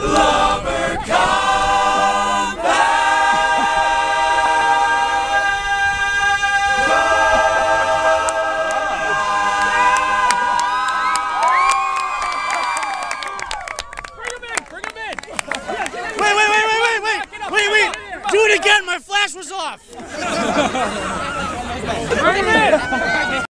Lumber, come back! Bring him in! Bring him in! Wait! Do it again! My flash was off! Bring him in!